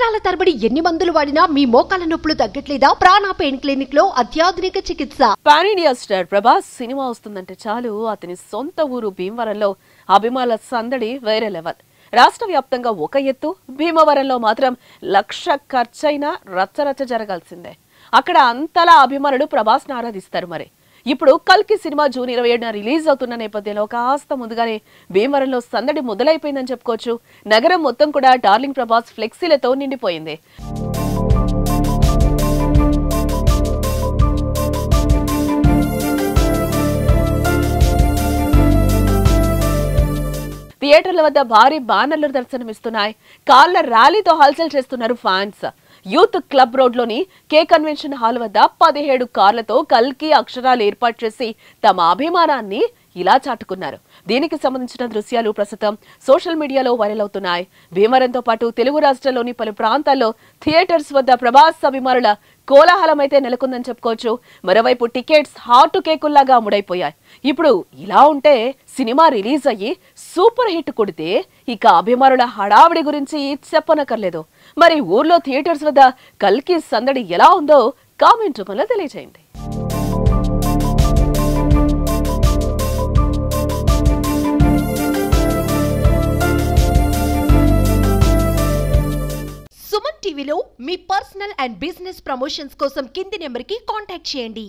సంవత్సరాల తరబడి ఎన్ని మందులు వాడినా మీ మోకాల నొప్పులు తగ్గట్లేదా? ప్రాణ పెయిన్ క్లినిక్ లో అత్యాధునిక చికిత్స. Pan India star Prabhas cinema వస్తుందంటే చాలు అతని సొంత ఊరు భీమవరంలో అభిమానుల సందడి వేరే లెవెల్. రాష్ట్ర వ్యాప్తంగా ఒక ఎత్తు, భీమవరంలో మాత్రం లక్ష ఖర్చైనా రచ్చరచ్చ జరగాల్సిందే. అక్కడ అంతలా అభిమానులు ప్రభాస్ ను ఆరాధిస్తారు. మరి ఇప్పుడు కల్కి సినిమా జూన్ 27న రిలీజ్ అవుతున్న నేపథ్యంలో కాస్త ముందుగానే భీమవరంలో సందడి మొదలైపోయిందని చెప్పుకోవచ్చు. నగరం మొత్తం కూడా డార్లింగ్ ప్రభాస్ ఫ్లెక్సీలతో నిండిపోయింది. థియేటర్ల వద్ద భారీ బ్యానర్లు దర్శనమిస్తున్నాయి. కాళ్ల ర్యాలీతో హల్చల్ చేస్తున్నారు ఫ్యాన్స్. యూత్ క్లబ్ రోడ్లోని కే కన్వెన్షన్ హాల్ వద్ద 17 కార్లతో కల్కి అక్షరాలు ఏర్పాటు చేసి తమ అభిమానాన్ని ఇలా చాటుకున్నారు. దీనికి సంబంధించిన దృశ్యాలు ప్రస్తుతం సోషల్ మీడియాలో వైరల్ అవుతున్నాయి. భీమవరంతో పాటు తెలుగు రాష్ట్రాల్లోని పలు ప్రాంతాల్లో థియేటర్స్ వద్ద ప్రభాస్ అభిమానుల కోలాహలం అయితే నెలకొందని చెప్పుకోవచ్చు. మరోవైపు టికెట్స్ హాట్ కేకుల్లాగా ముడైపోయాయి. ఇప్పుడు ఇలా ఉంటే సినిమా రిలీజ్ అయ్యి సూపర్ హిట్ కొడితే ఇక అభిమానుల హడావిడి గురించి చెప్పనక్కర్లేదు. మరి ఊర్లో థియేటర్స్ వద్ద కల్కి సందడి ఎలా ఉందో కామెంట్ రూపంలో తెలియజేయండి. సుమన్ టీవీలో మీ పర్సనల్ అండ్ బిజినెస్ ప్రమోషన్స్ కోసం కింది నెంబర్కి కాంటాక్ట్ చేయండి.